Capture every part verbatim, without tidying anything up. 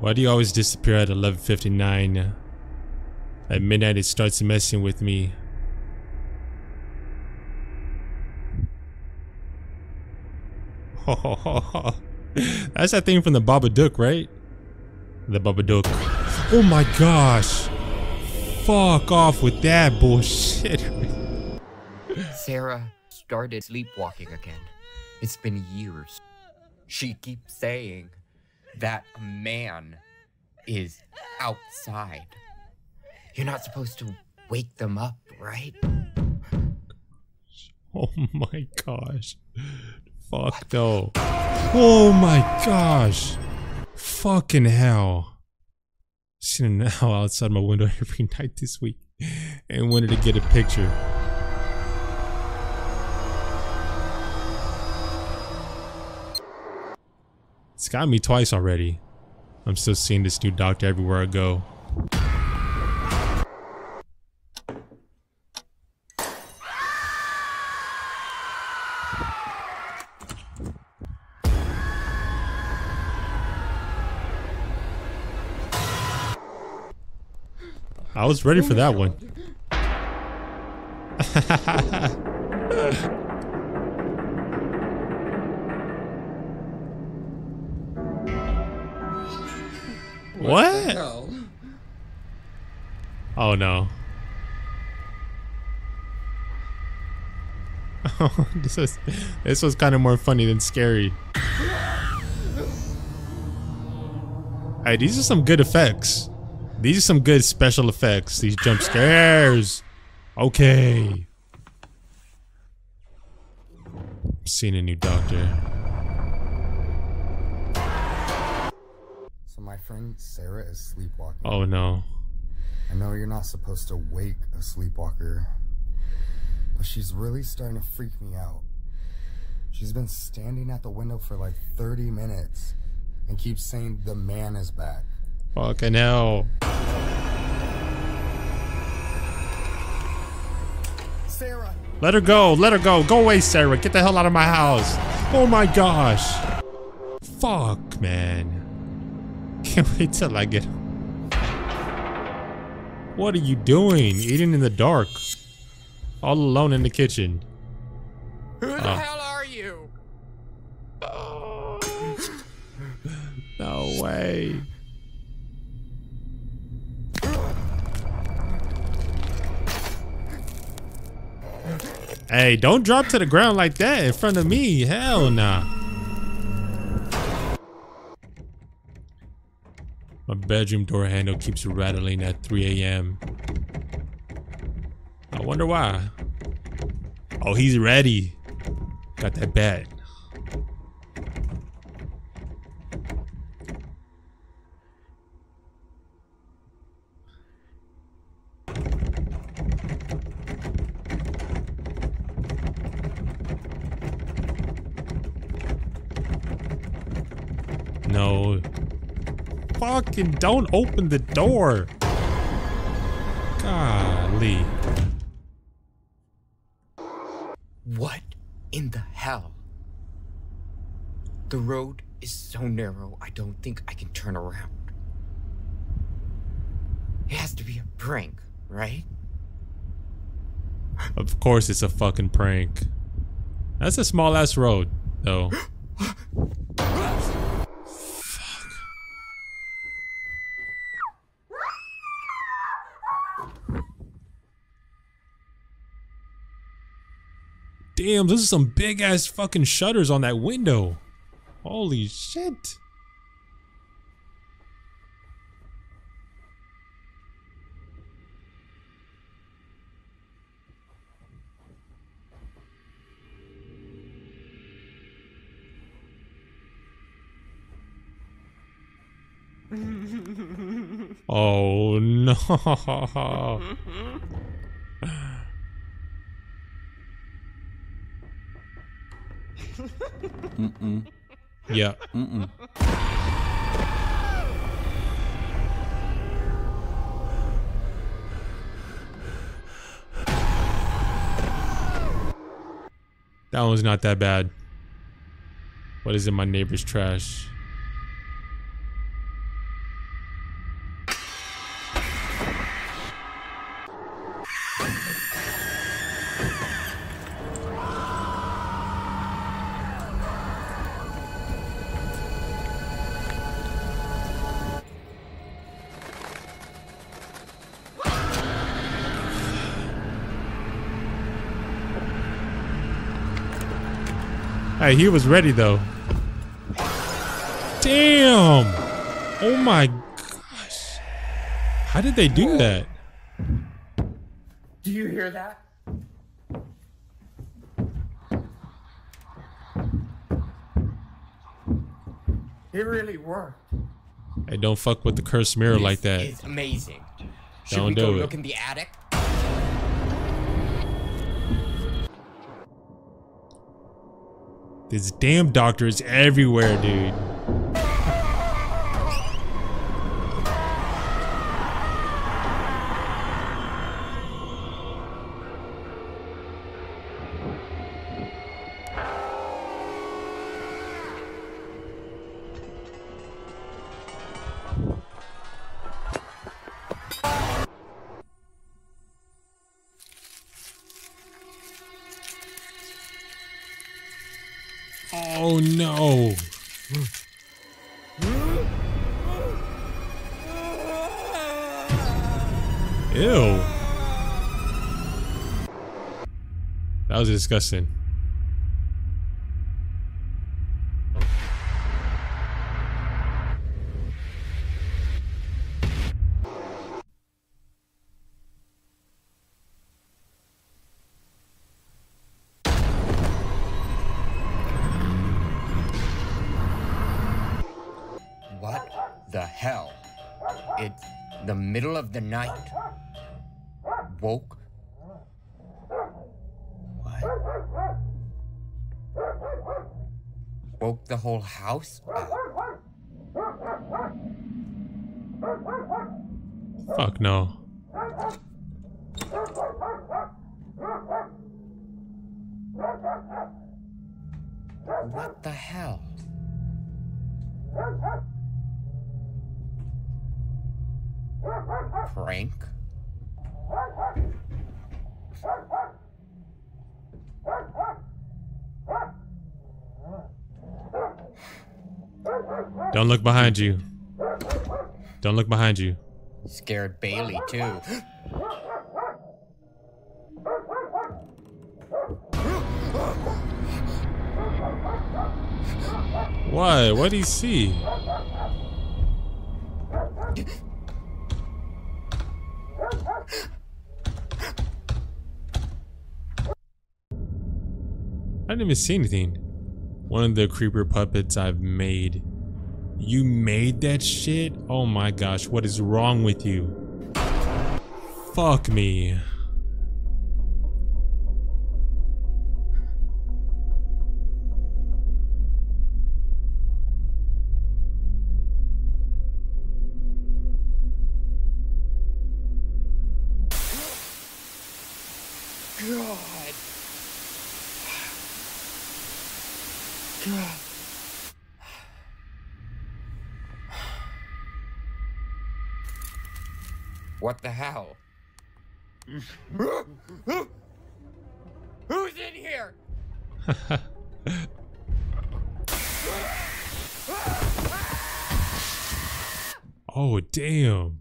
Why do you always disappear at eleven fifty-nine? At midnight it starts messing with me. That's that thing from the Babadook, right? The Babadook. Oh my gosh. Fuck off with that bullshit. Sarah started sleepwalking again. It's been years. She keeps saying that a man is outside. You're not supposed to wake them up, right? Oh my gosh. Fuck though. Oh my gosh. Fucking hell. I've seen an owl outside my window every night this week and wanted to get a picture. It's got me twice already. I'm still seeing this new doctor everywhere I go. I was ready for that one. What? Oh no. Oh, this was this was kind of more funny than scary. Hey, these are some good effects. These are some good special effects, these jump scares. Okay. I'm seeing a new doctor. So my friend Sarah is sleepwalking. Oh no. I know you're not supposed to wake a sleepwalker, but she's really starting to freak me out. She's been standing at the window for like thirty minutes and keeps saying the man is back. Fucking hell. Sarah. Let her go. Let her go. Go away, Sarah. Get the hell out of my house. Oh my gosh. Fuck, man. Can't wait till I get home. What are you doing? Eating in the dark. All alone in the kitchen. Who the oh. hell are you? Oh. No way. Hey, don't drop to the ground like that in front of me. Hell nah. My bedroom door handle keeps rattling at three A M I wonder why. Oh, he's ready. Got that bat. No. Fucking don't open the door. Golly. What in the hell? The road is so narrow, I don't think I can turn around. It has to be a prank, right? Of course it's a fucking prank. That's a small ass road, though. Damn, those are some big ass fucking shutters on that window. Holy shit. Oh no. Mm-mm. Yeah. Mm-mm. That one's not that bad. What is in my neighbor's trash? Hey, he was ready though. Damn. Oh my gosh. How did they do that? Do you hear that? It really worked. Hey, don't fuck with the cursed mirror this like that. It's amazing. Should don't we do go it. Look in the attic? This damn doctor is everywhere, dude. Oh no. Ew. That was disgusting. The hell? It's the middle of the night. Woke? What? Woke the whole house up. Fuck no. What the hell? Prank? Don't look behind you. Don't look behind you. Scared Bailey too. Why? What do you see? I didn't even see anything. One of the creeper puppets I've made. You made that shit? Oh my gosh, what is wrong with you? Fuck me. God. God. What the hell? Who's in here? Oh, damn.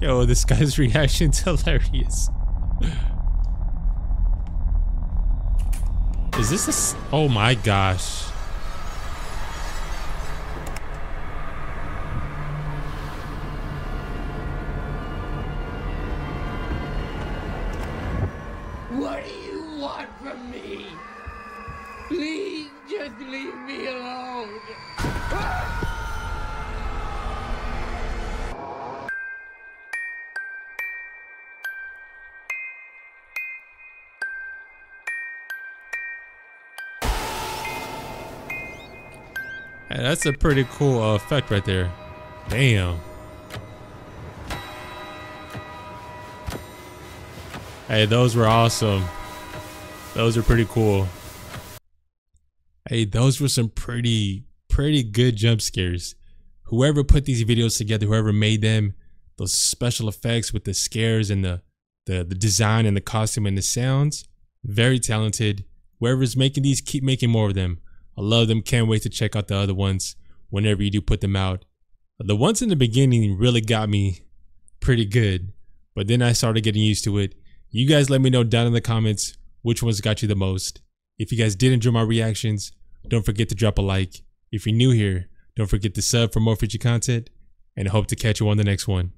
Yo, this guy's reaction's hilarious. Is this a s- oh my gosh. What do you want from me? Please just leave me alone. Hey, that's a pretty cool uh, effect right there. Damn. Hey, those were awesome. Those are pretty cool. Hey, those were some pretty, pretty good jump scares. whoever put these videos together, whoever made them, those special effects with the scares and the, the, the design and the costume and the sounds, very talented. Whoever's making these, keep making more of them. I love them. Can't wait to check out the other ones whenever you do put them out. The ones in the beginning really got me pretty good, but then I started getting used to it. You guys let me know down in the comments which ones got you the most. If you guys did enjoy my reactions, don't forget to drop a like. If you're new here, don't forget to sub for more future content, and I hope to catch you on the next one.